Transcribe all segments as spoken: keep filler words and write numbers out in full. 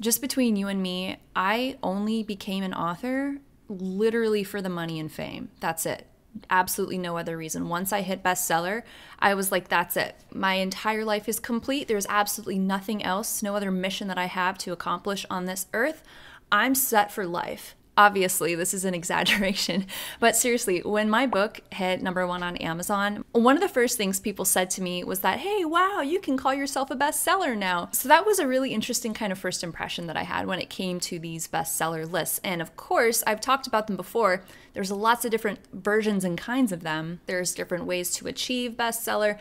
just between you and me, I only became an author literally for the money and fame. That's it. Absolutely no other reason. Once I hit bestseller, I was like, that's it. My entire life is complete. There's absolutely nothing else, no other mission that I have to accomplish on this earth. I'm set for life. Obviously, this is an exaggeration, but seriously, when my book hit number one on Amazon, one of the first things people said to me was that, hey, wow, you can call yourself a bestseller now. So that was a really interesting kind of first impression that I had when it came to these bestseller lists. And of course, I've talked about them before. There's lots of different versions and kinds of them. There's different ways to achieve bestseller.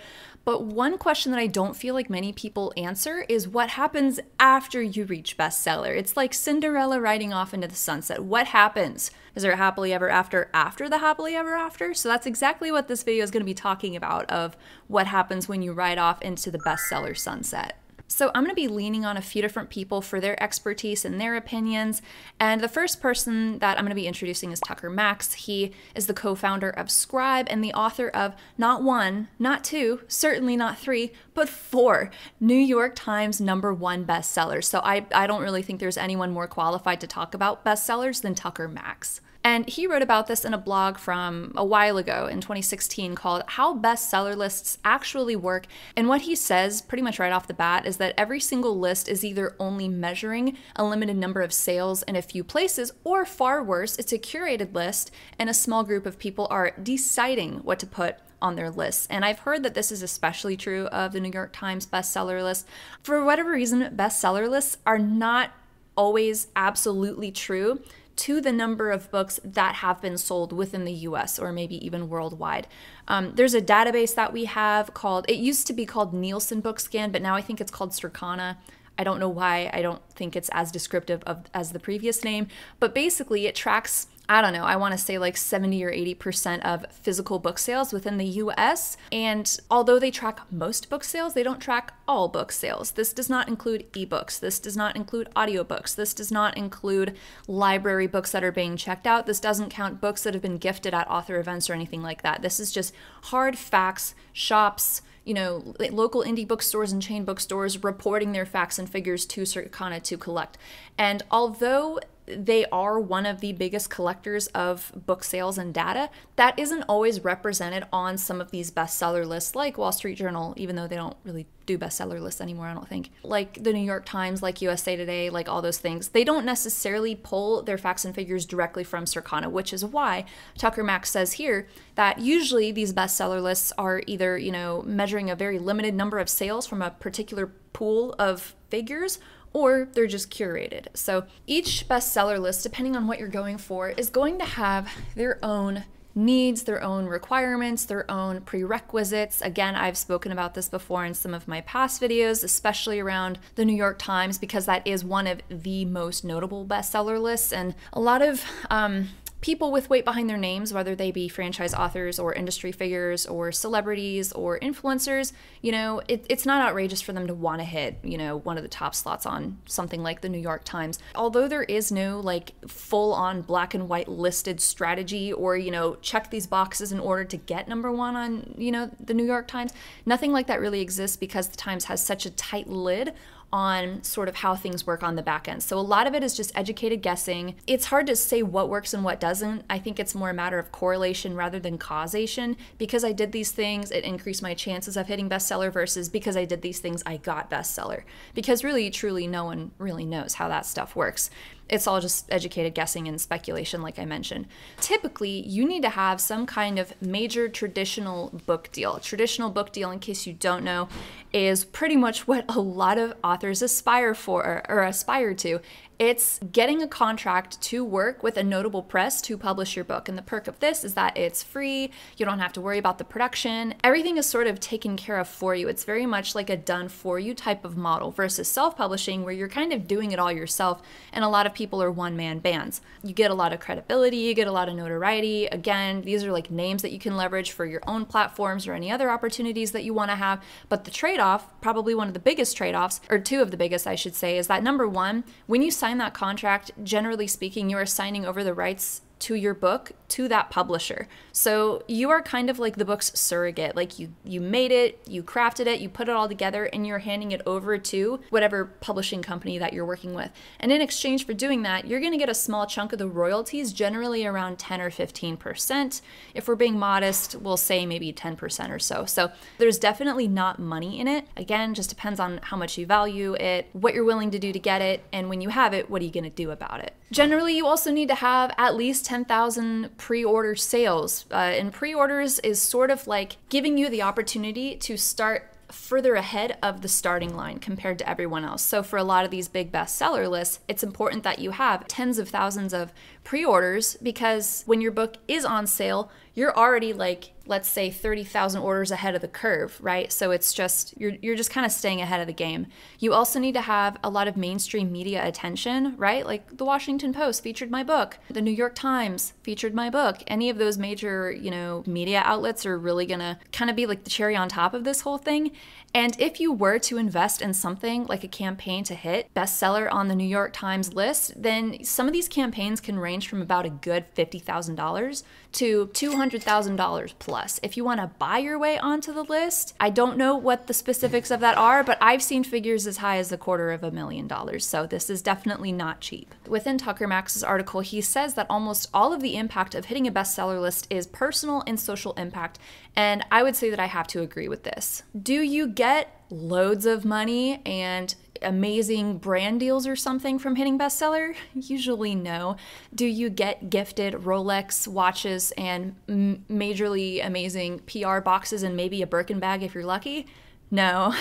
But one question that I don't feel like many people answer is what happens after you reach bestseller? It's like Cinderella riding off into the sunset. What happens? Is there a happily ever after after the happily ever after? So that's exactly what this video is going to be talking about, of what happens when you ride off into the bestseller sunset. So I'm going to be leaning on a few different people for their expertise and their opinions. And the first person that I'm going to be introducing is Tucker Max. He is the co-founder of Scribe and the author of not one, not two, certainly not three, but four New York Times number one bestsellers. So I, I don't really think there's anyone more qualified to talk about bestsellers than Tucker Max. And he wrote about this in a blog from a while ago in twenty sixteen called How Bestseller Lists Actually Work. And what he says pretty much right off the bat is that every single list is either only measuring a limited number of sales in a few places, or far worse, it's a curated list and a small group of people are deciding what to put on their lists. And I've heard that this is especially true of the New York Times bestseller list. For whatever reason, bestseller lists are not always absolutely true to the number of books that have been sold within the U S or maybe even worldwide. Um, there's a database that we have called, it used to be called Nielsen BookScan, but now I think it's called Circana. I don't know why, I don't think it's as descriptive of, as the previous name, but basically it tracks, I don't know, I wanna say like seventy or eighty percent of physical book sales within the U S. And although they track most book sales, they don't track all book sales. This does not include ebooks. This does not include audiobooks. This does not include library books that are being checked out. This doesn't count books that have been gifted at author events or anything like that. This is just hard facts, shops, you know, local indie bookstores and chain bookstores reporting their facts and figures to Circana to collect. And although they are one of the biggest collectors of book sales and data, that isn't always represented on some of these bestseller lists like Wall Street Journal, even though they don't really do bestseller lists anymore, I don't think. Like the New York Times, like U S A Today, like all those things, they don't necessarily pull their facts and figures directly from Circana, which is why Tucker Max says here that usually these bestseller lists are either, you know, measuring a very limited number of sales from a particular pool of figures, or they're just curated. So each bestseller list, depending on what you're going for, is going to have their own needs, their own requirements, their own prerequisites. Again, I've spoken about this before in some of my past videos, especially around the New York Times, because that is one of the most notable bestseller lists. And a lot of um, people with weight behind their names, whether they be franchise authors or industry figures or celebrities or influencers, you know, it, it's not outrageous for them to want to hit, you know, one of the top slots on something like the New York Times. Although there is no like full on black and white listed strategy or, you know, check these boxes in order to get number one on, you know, the New York Times, nothing like that really exists because the Times has such a tight lid on sort of how things work on the back end. So a lot of it is just educated guessing. It's hard to say what works and what doesn't. I think it's more a matter of correlation rather than causation. Because I did these things, it increased my chances of hitting bestseller versus because I did these things, I got bestseller. Because really, truly, no one really knows how that stuff works. It's all just educated guessing and speculation, like I mentioned. Typically, you need to have some kind of major traditional book deal. A traditional book deal, in case you don't know, is pretty much what a lot of authors aspire for or, or aspire to. It's getting a contract to work with a notable press to publish your book. And the perk of this is that it's free. You don't have to worry about the production. Everything is sort of taken care of for you. It's very much like a done for you type of model versus self-publishing, where you're kind of doing it all yourself. And a lot of people are one-man bands. You get a lot of credibility, you get a lot of notoriety. Again, these are like names that you can leverage for your own platforms or any other opportunities that you want to have. But the trade-off, probably one of the biggest trade-offs, or two of the biggest, I should say, is that number one, when you sign that contract, generally speaking, you are signing over the rights to your book to that publisher. So you are kind of like the book's surrogate. Like you, you made it, you crafted it, you put it all together, and you're handing it over to whatever publishing company that you're working with. And in exchange for doing that, you're gonna get a small chunk of the royalties, generally around ten or fifteen percent. If we're being modest, we'll say maybe ten percent or so. So there's definitely not money in it. Again, just depends on how much you value it, what you're willing to do to get it, and when you have it, what are you gonna do about it? Generally, you also need to have at least ten thousand pre-order sales. Uh, and pre-orders is sort of like giving you the opportunity to start further ahead of the starting line compared to everyone else. So for a lot of these big bestseller lists, it's important that you have tens of thousands of pre-orders, because when your book is on sale, you're already like, let's say thirty thousand orders ahead of the curve, right? So it's just, you're, you're just kind of staying ahead of the game. You also need to have a lot of mainstream media attention, right? Like the Washington Post featured my book, the New York Times featured my book. Any of those major, you know, media outlets are really gonna kind of be like the cherry on top of this whole thing. And if you were to invest in something like a campaign to hit bestseller on the New York Times list, then some of these campaigns can range from about a good fifty thousand dollars to two hundred thousand dollars plus. If you want to buy your way onto the list, I don't know what the specifics of that are, but I've seen figures as high as a quarter of a million dollars. So this is definitely not cheap. Within Tucker Max's article, he says that almost all of the impact of hitting a bestseller list is personal and social impact. And I would say that I have to agree with this. Do you get loads of money and amazing brand deals or something from hitting bestseller? Usually no. Do you get gifted Rolex watches and m majorly amazing P R boxes and maybe a Birkin bag if you're lucky? No.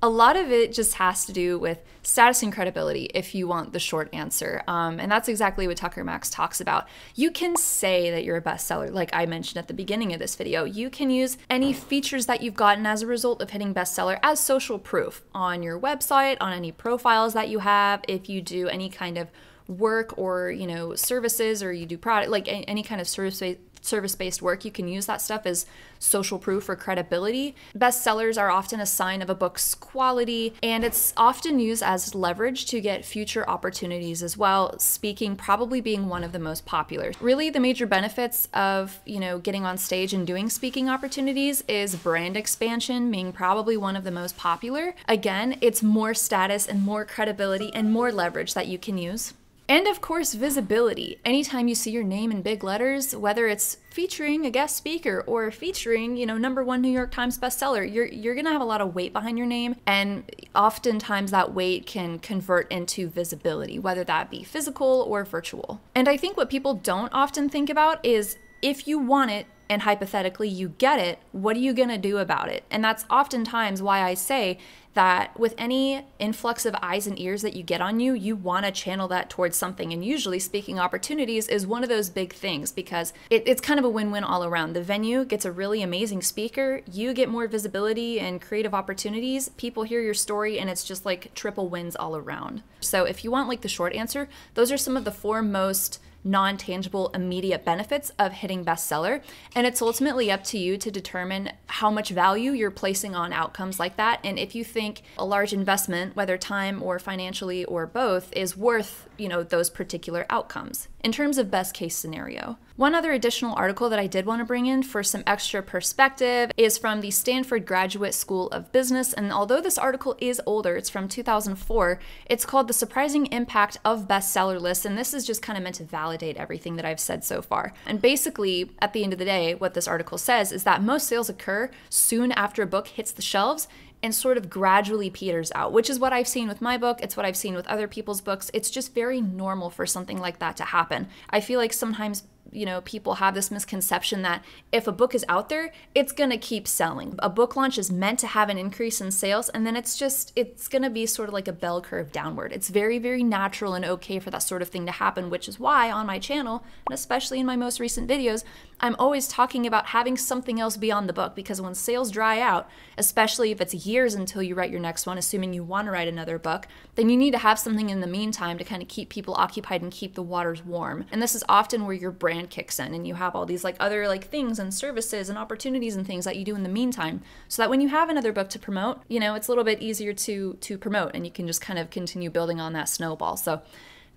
A lot of it just has to do with status and credibility, if you want the short answer. Um, and that's exactly what Tucker Max talks about. You can say that you're a bestseller, like I mentioned at the beginning of this video. You can use any features that you've gotten as a result of hitting bestseller as social proof on your website, on any profiles that you have, if you do any kind of work or, you know, services, or you do product, like any kind of service-based service-based work, you can use that stuff as social proof or credibility. Bestsellers are often a sign of a book's quality, and it's often used as leverage to get future opportunities as well, speaking probably being one of the most popular. Really, the major benefits of, you know, getting on stage and doing speaking opportunities is brand expansion, being probably one of the most popular. Again, it's more status and more credibility and more leverage that you can use. And of course, visibility. Anytime you see your name in big letters, whether it's featuring a guest speaker or featuring, you know, number one New York Times bestseller, you're, you're gonna have a lot of weight behind your name. And oftentimes that weight can convert into visibility, whether that be physical or virtual. And I think what people don't often think about is if you want it, and hypothetically you get it, what are you gonna do about it? And that's oftentimes why I say that with any influx of eyes and ears that you get on you, you wanna channel that towards something. And usually speaking opportunities is one of those big things, because it, it's kind of a win-win all around. The venue gets a really amazing speaker, you get more visibility and creative opportunities, people hear your story, and it's just like triple wins all around. So if you want like the short answer, those are some of the four most non-tangible immediate benefits of hitting bestseller. And it's ultimately up to you to determine how much value you're placing on outcomes like that. And if you think a large investment, whether time or financially or both, is worth, you know, those particular outcomes in terms of best case scenario. One other additional article that I did want to bring in for some extra perspective is from the Stanford Graduate School of Business. And although this article is older, it's from two thousand four, it's called The Surprising Impact of Bestseller Lists. And this is just kind of meant to validate everything that I've said so far. And basically, at the end of the day, what this article says is that most sales occur soon after a book hits the shelves and sort of gradually peters out, which is what I've seen with my book. It's what I've seen with other people's books. It's just very normal for something like that to happen. I feel like sometimes, you know, people have this misconception that if a book is out there, it's gonna keep selling. A book launch is meant to have an increase in sales, and then it's just, it's gonna be sort of like a bell curve downward. It's very, very natural and okay for that sort of thing to happen, which is why on my channel, and especially in my most recent videos, I'm always talking about having something else beyond the book, because when sales dry out, especially if it's years until you write your next one, assuming you wanna write another book, then you need to have something in the meantime to kind of keep people occupied and keep the waters warm. And this is often where your brand kicks in, and you have all these like other like things and services and opportunities and things that you do in the meantime, so that when you have another book to promote, you know, it's a little bit easier to to promote, and you can just kind of continue building on that snowball. So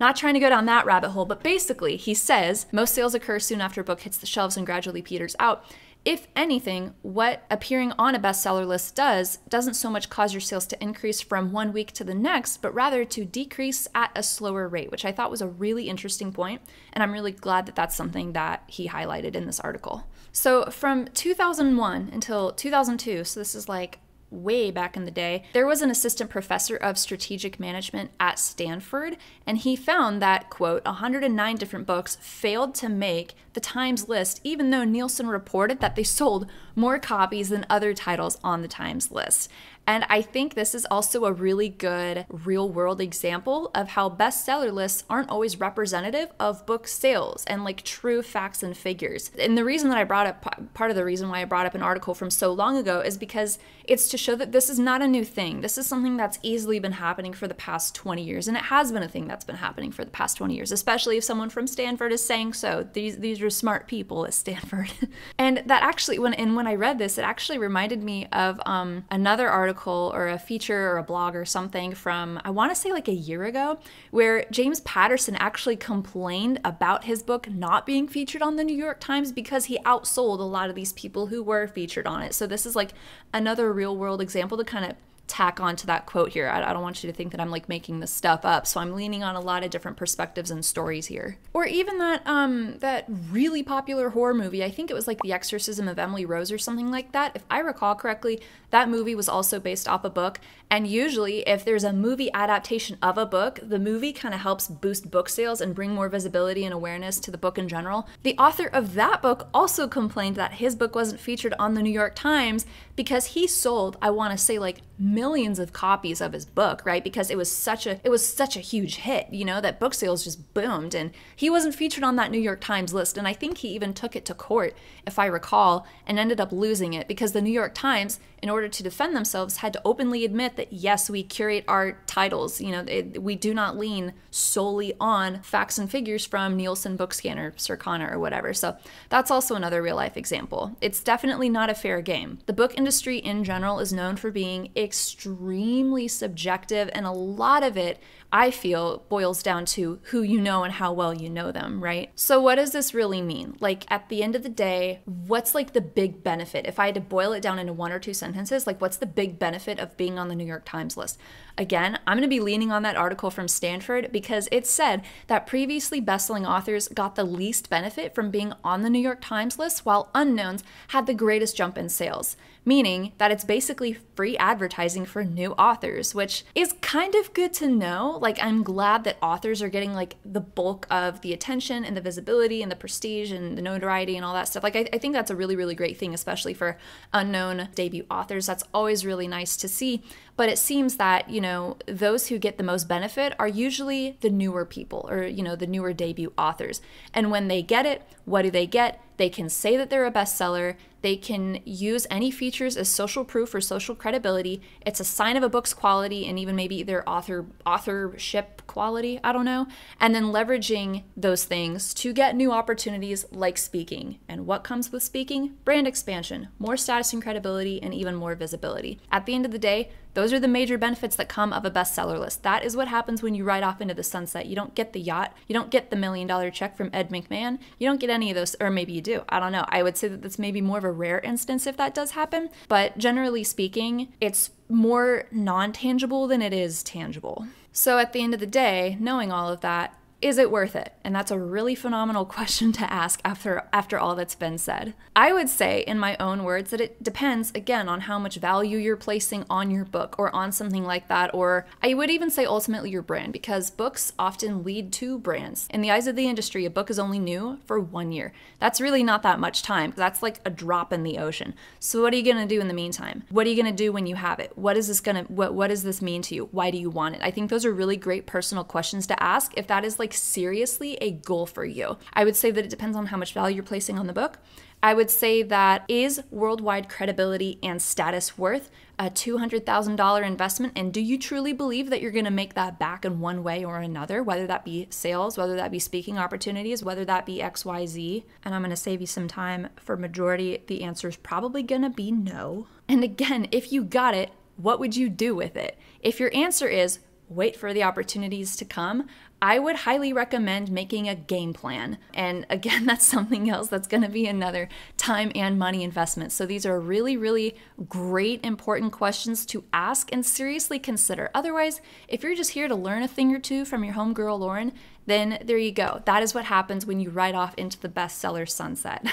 Not trying to go down that rabbit hole, but basically he says most sales occur soon after a book hits the shelves and gradually peters out. If anything, what appearing on a bestseller list does doesn't so much cause your sales to increase from one week to the next, but rather to decrease at a slower rate, which I thought was a really interesting point, and I'm really glad that that's something that he highlighted in this article. So from two thousand one until two thousand two, so this is like way back in the day, there was an assistant professor of strategic management at Stanford, and he found that, quote, one hundred nine different books failed to make the Times list, even though Nielsen reported that they sold more copies than other titles on the Times list. And I think this is also a really good real-world example of how bestseller lists aren't always representative of book sales and like true facts and figures. And the reason that I brought up, part of the reason why I brought up an article from so long ago is because it's to show that this is not a new thing. This is something that's easily been happening for the past twenty years, and it has been a thing that's been happening for the past twenty years, especially if someone from Stanford is saying so. These, these are smart people at Stanford. And that actually, when and when I read this, it actually reminded me of um, another article or a feature or a blog or something from, I want to say like a year ago, where James Patterson actually complained about his book not being featured on the New York Times because he outsold a lot of these people who were featured on it. So this is like another real world example to kind of tack onto that quote here. I don't want you to think that I'm like making this stuff up. So I'm leaning on a lot of different perspectives and stories here. Or even that um, that really popular horror movie. I think it was like The Exorcism of Emily Rose or something like that. If I recall correctly, that movie was also based off a book. And usually if there's a movie adaptation of a book, the movie kind of helps boost book sales and bring more visibility and awareness to the book in general. The author of that book also complained that his book wasn't featured on the New York Times because he sold, I want to say like millions of copies of his book, right? Because it was such a it was such a huge hit, you know, that book sales just boomed, and he wasn't featured on that New York Times list. And I think he even took it to court, if I recall, and ended up losing it because the New York Times, in order to defend themselves, had to openly admit that yes, we curate our titles, you know, it, we do not lean solely on facts and figures from Nielsen BookScan or Circana or whatever. So that's also another real life example. It's definitely not a fair game. The book industry in general is known for being extremely extremely subjective, and a lot of it, I feel, boils down to who you know and how well you know them, right? So what does this really mean? Like, at the end of the day, what's like the big benefit? If I had to boil it down into one or two sentences, like what's the big benefit of being on the New York Times list? Again, I'm gonna be leaning on that article from Stanford because it said that previously best-selling authors got the least benefit from being on the New York Times list, while unknowns had the greatest jump in sales, meaning that it's basically free advertising for new authors, which is kind of good to know. Like, I'm glad that authors are getting like the bulk of the attention and the visibility and the prestige and the notoriety and all that stuff. Like, I, I think that's a really, really great thing, especially for unknown debut authors. That's always really nice to see. But it seems that, you know, those who get the most benefit are usually the newer people, or, you know, the newer debut authors. And when they get it, what do they get? They can say that they're a bestseller. They can use any features as social proof or social credibility. It's a sign of a book's quality and even maybe their author authorship quality, I don't know. And then leveraging those things to get new opportunities like speaking. And what comes with speaking? Brand expansion, more status and credibility, and even more visibility. At the end of the day, those are the major benefits that come of a bestseller list. That is what happens when you ride off into the sunset. You don't get the yacht. You don't get the million dollar check from Ed McMahon. You don't get any of those, or maybe you do. I don't know. I would say that that's maybe more of a rare instance if that does happen. But generally speaking, it's more non-tangible than it is tangible. So at the end of the day, knowing all of that, is it worth it? And that's a really phenomenal question to ask after after all that's been said. I would say, in my own words, that it depends, again, on how much value you're placing on your book or on something like that, or I would even say ultimately your brand, because books often lead to brands. In the eyes of the industry, a book is only new for one year. That's really not that much time. That's like a drop in the ocean. So what are you gonna do in the meantime? What are you gonna do when you have it? What is this gonna, what, what does this mean to you? Why do you want it? I think those are really great personal questions to ask if that is like seriously a goal for you. I would say that it depends on how much value you're placing on the book. I would say that, is worldwide credibility and status worth a two hundred thousand dollar investment? And do you truly believe that you're gonna make that back in one way or another, whether that be sales, whether that be speaking opportunities, whether that be X Y Z? And I'm gonna save you some time. For majority, the answer is probably gonna be no. And again, if you got it, what would you do with it? If your answer is, wait for the opportunities to come, I would highly recommend making a game plan. And again, that's something else that's going to be another time and money investment. So these are really, really great, important questions to ask and seriously consider. Otherwise, if you're just here to learn a thing or two from your homegirl, Lauren, then there you go. That is what happens when you ride off into the bestseller sunset.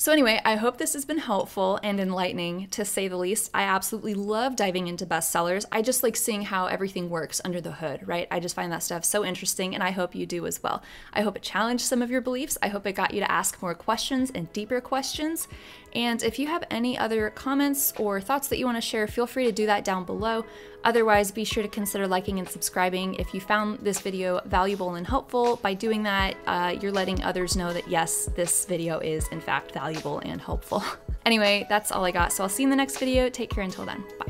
So anyway, I hope this has been helpful and enlightening, to say the least. I absolutely love diving into bestsellers. I just like seeing how everything works under the hood, right? I just find that stuff so interesting, and I hope you do as well. I hope it challenged some of your beliefs. I hope it got you to ask more questions and deeper questions. And if you have any other comments or thoughts that you want to share, feel free to do that down below. Otherwise, be sure to consider liking and subscribing if you found this video valuable and helpful. By doing that, uh, you're letting others know that yes, this video is in fact valuable and helpful. Anyway, that's all I got, so I'll see you in the next video. Take care until then. Bye.